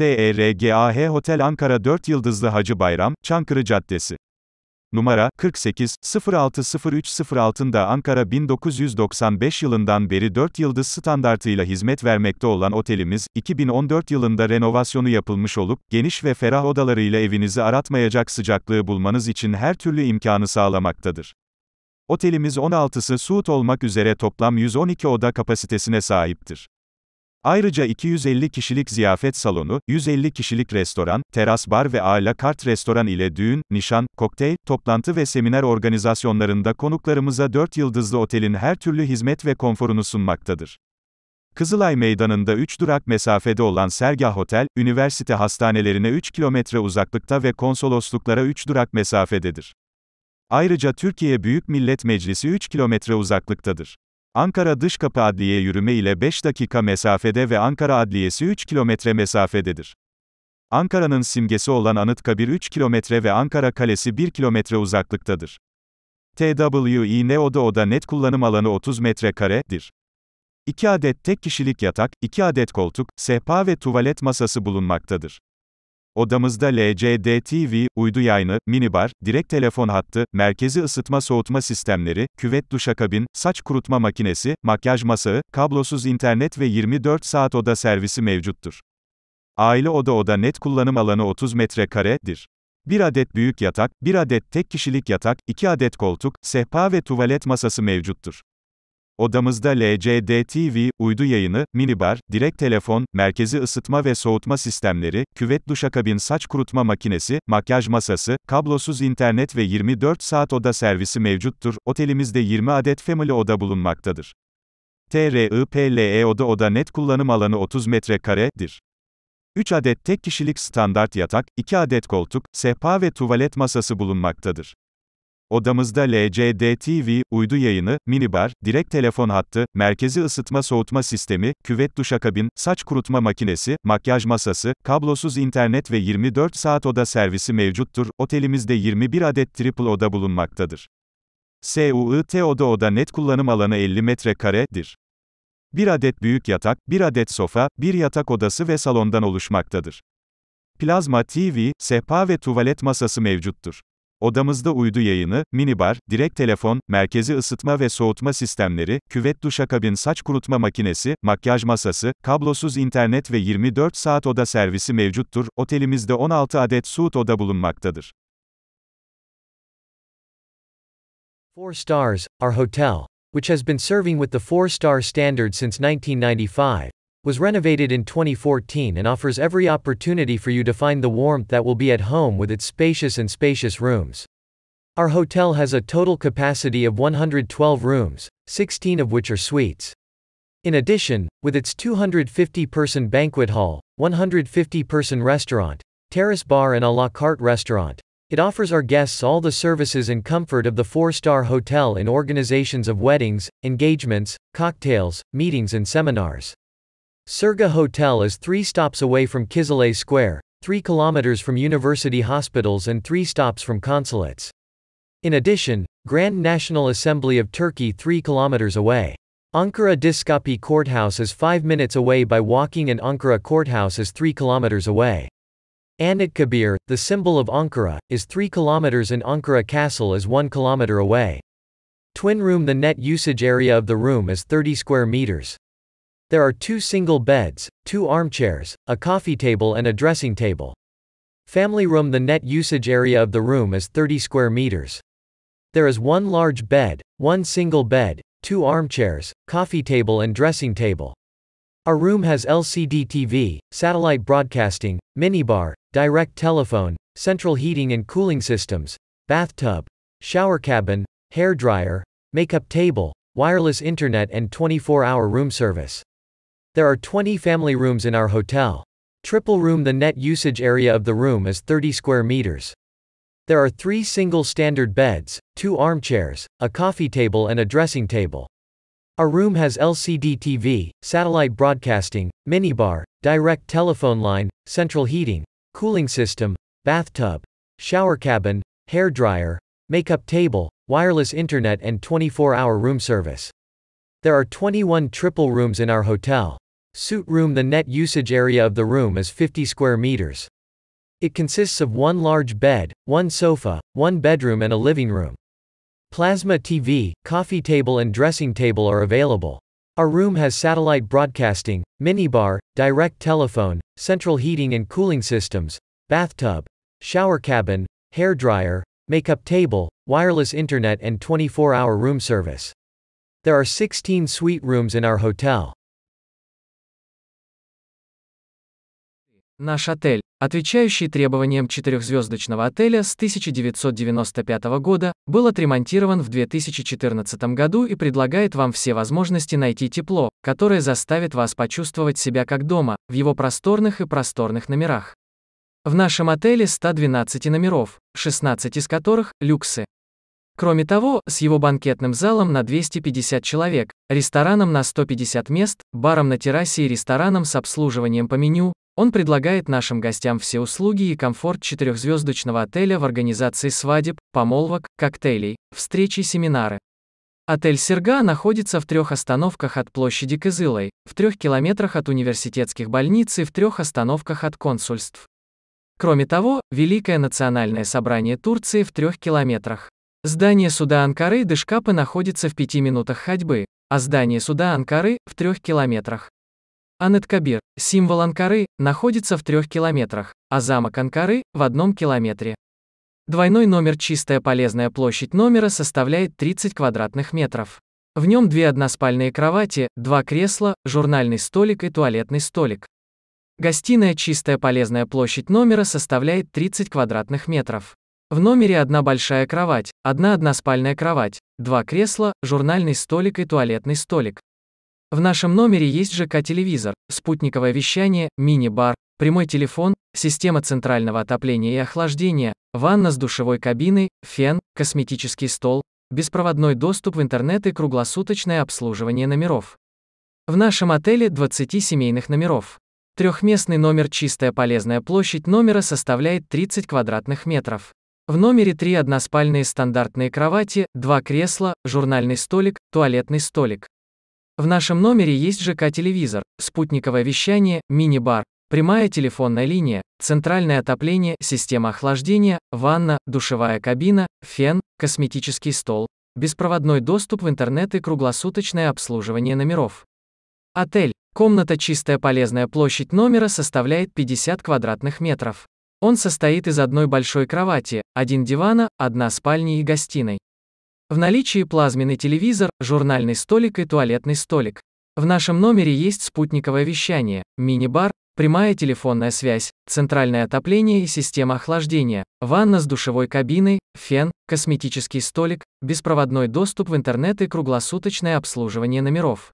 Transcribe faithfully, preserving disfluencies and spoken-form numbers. SERGAH Hotel Ankara dört Yıldızlı Hacı Bayram, Çankırı Caddesi. Numara kırk sekiz sıfır altı sıfır üç sıfır altında Ankara bin dokuz yüz doksan beş yılından beri dört yıldız standartıyla hizmet vermekte olan otelimiz, iki bin on dört yılında renovasyonu yapılmış olup, geniş ve ferah odalarıyla evinizi aratmayacak sıcaklığı bulmanız için her türlü imkanı sağlamaktadır. Otelimiz on altısı Suud olmak üzere toplam yüz on iki oda kapasitesine sahiptir. Ayrıca iki yüz elli kişilik ziyafet salonu, yüz elli kişilik restoran, teras bar ve à la carte restoran ile düğün, nişan, kokteyl, toplantı ve seminer organizasyonlarında konuklarımıza dört yıldızlı otelin her türlü hizmet ve konforunu sunmaktadır. Kızılay Meydanı'nda üç durak mesafede olan Sergah Hotel, üniversite hastanelerine üç kilometre uzaklıkta ve konsolosluklara üç durak mesafededir. Ayrıca Türkiye Büyük Millet Meclisi üç kilometre uzaklıktadır. Ankara Dışkapı Adliye yürüme ile beş dakika mesafede ve Ankara Adliyesi üç kilometre mesafededir. Ankara'nın simgesi olan Anıtkabir üç kilometre ve Ankara Kalesi bir kilometre uzaklıktadır. TWİN ODA oda net kullanım alanı otuz metrekaredir. iki adet tek kişilik yatak, iki adet koltuk, sehpa ve tuvalet masası bulunmaktadır. Odamızda L C D T V, uydu yayını, minibar, direkt telefon hattı, merkezi ısıtma-soğutma sistemleri, küvet duşakabin, saç kurutma makinesi, makyaj masağı, kablosuz internet ve yirmi dört saat oda servisi mevcuttur. Aile oda oda net kullanım alanı otuz metrekaredir. bir adet büyük yatak, bir adet tek kişilik yatak, iki adet koltuk, sehpa ve tuvalet masası mevcuttur. Odamızda L C D T V, uydu yayını, minibar, direkt telefon, merkezi ısıtma ve soğutma sistemleri, küvet duşakabin saç kurutma makinesi, makyaj masası, kablosuz internet ve yirmi dört saat oda servisi mevcuttur. Otelimizde yirmi adet family oda bulunmaktadır. TRIPLE ODA oda net kullanım alanı otuz metrekaredir. üç adet tek kişilik standart yatak, iki adet koltuk, sehpa ve tuvalet masası bulunmaktadır. Odamızda L C D T V, uydu yayını, minibar, direkt telefon hattı, merkezi ısıtma-soğutma sistemi, küvet duşakabin, saç kurutma makinesi, makyaj masası, kablosuz internet ve yirmi dört saat oda servisi mevcuttur. Otelimizde yirmi bir adet triple oda bulunmaktadır. SUIT oda oda net kullanım alanı elli metrekaredir. bir adet büyük yatak, bir adet sofa, bir yatak odası ve salondan oluşmaktadır. Plazma T V, sehpa ve tuvalet masası mevcuttur. Odamızda uydu yayını, minibar, direkt telefon, merkezi ısıtma ve soğutma sistemleri, küvet duşakabin saç kurutma makinesi, makyaj masası, kablosuz internet ve yirmi dört saat oda servisi mevcuttur. Otelimizde on altı adet suit oda bulunmaktadır. Four Stars, our hotel, which has been serving with the four-star standard since nineteen ninety-five, was renovated in twenty fourteen and offers every opportunity for you to find the warmth that will be at home with its spacious and spacious rooms. Our hotel has a total capacity of one hundred twelve rooms, sixteen of which are suites. In addition, with its two hundred fifty person banquet hall, one hundred fifty person restaurant, terrace bar and à la carte restaurant, it offers our guests all the services and comfort of the four-star hotel in organizations of weddings, engagements, cocktails, meetings and seminars. SERGAH Hotel is three stops away from Kızılay Square, three kilometers from university hospitals and three stops from consulates. In addition, Grand National Assembly of Turkey three kilometers away. Ankara Dişkapı Courthouse is five minutes away by walking and Ankara Courthouse is three kilometers away. Anıtkabir, the symbol of Ankara, is three kilometers and Ankara Castle is one kilometer away. TWIN Room, the net usage area of the room is thirty square meters. There are two single beds, two armchairs, a coffee table and a dressing table. Family room, the net usage area of the room is thirty square meters. There is one large bed, one single bed, two armchairs, coffee table and dressing table. Our room has L C D T V, satellite broadcasting, minibar, direct telephone, central heating and cooling systems, bathtub, shower cabin, hair dryer, makeup table, wireless internet and twenty-four hour room service. There are twenty family rooms in our hotel. Triple room, the net usage area of the room is thirty square meters. There are three single standard beds, two armchairs, a coffee table and a dressing table. Our room has L C D T V, satellite broadcasting, minibar, direct telephone line, central heating, cooling system, bathtub, shower cabin, hair dryer, makeup table, wireless internet and twenty-four hour room service. There are twenty-one triple rooms in our hotel. Suite room. The net usage area of the room is fifty square meters. It consists of one large bed, one sofa, one bedroom and a living room. Plasma T V, coffee table and dressing table are available. Our room has satellite broadcasting, minibar, direct telephone, central heating and cooling systems, bathtub, shower cabin, hair dryer, makeup table, wireless internet and twenty-four hour room service. There are sixteen suite rooms in our hotel. Наш отель, отвечающий требованиям четырехзвездочного отеля с тысяча девятьсот девяносто пятого года, был отремонтирован в две тысячи четырнадцатом году и предлагает вам все возможности найти тепло, которое заставит вас почувствовать себя как дома, в его просторных и просторных номерах. В нашем отеле сто двенадцать номеров, шестнадцать из которых – люксы. Кроме того, с его банкетным залом на двести пятьдесят человек, рестораном на сто пятьдесят мест, баром на террасе и рестораном с обслуживанием по меню, он предлагает нашим гостям все услуги и комфорт четырехзвездочного отеля в организации свадеб, помолвок, коктейлей, встреч и семинары. Отель «Сергах» находится в трех остановках от площади Кызылай, в трех километрах от университетских больниц и в трех остановках от консульств. Кроме того, Великое национальное собрание Турции в трех километрах. Здание суда Анкары Дышкапы находится в пяти минутах ходьбы, а здание суда Анкары – в трех километрах. Анıtkabir, символ Анкары, находится в трех километрах, а замок Анкары – в одном километре. Двойной номер чистая полезная площадь номера составляет тридцать квадратных метров. В нем две односпальные кровати, два кресла, журнальный столик и туалетный столик. Гостиная чистая полезная площадь номера составляет тридцать квадратных метров. В номере одна большая кровать, одна односпальная кровать, два кресла, журнальный столик и туалетный столик. В нашем номере есть ЖК-телевизор, спутниковое вещание, мини-бар, прямой телефон, система центрального отопления и охлаждения, ванна с душевой кабиной, фен, косметический стол, беспроводной доступ в интернет и круглосуточное обслуживание номеров. В нашем отеле двадцать семейных номеров. Трехместный номер чистая полезная площадь номера составляет тридцать квадратных метров. В номере три односпальные стандартные кровати, два кресла, журнальный столик, туалетный столик. В нашем номере есть ЖК-телевизор, спутниковое вещание, мини-бар, прямая телефонная линия, центральное отопление, система охлаждения, ванна, душевая кабина, фен, косметический стол, беспроводной доступ в интернет и круглосуточное обслуживание номеров. Отель. Комната чистая полезная площадь номера составляет пятьдесят квадратных метров. Он состоит из одной большой кровати, один дивана, одна спальни и гостиной. В наличии плазменный телевизор, журнальный столик и туалетный столик. В нашем номере есть спутниковое вещание, мини-бар, прямая телефонная связь, центральное отопление и система охлаждения, ванна с душевой кабиной, фен, косметический столик, беспроводной доступ в интернет и круглосуточное обслуживание номеров.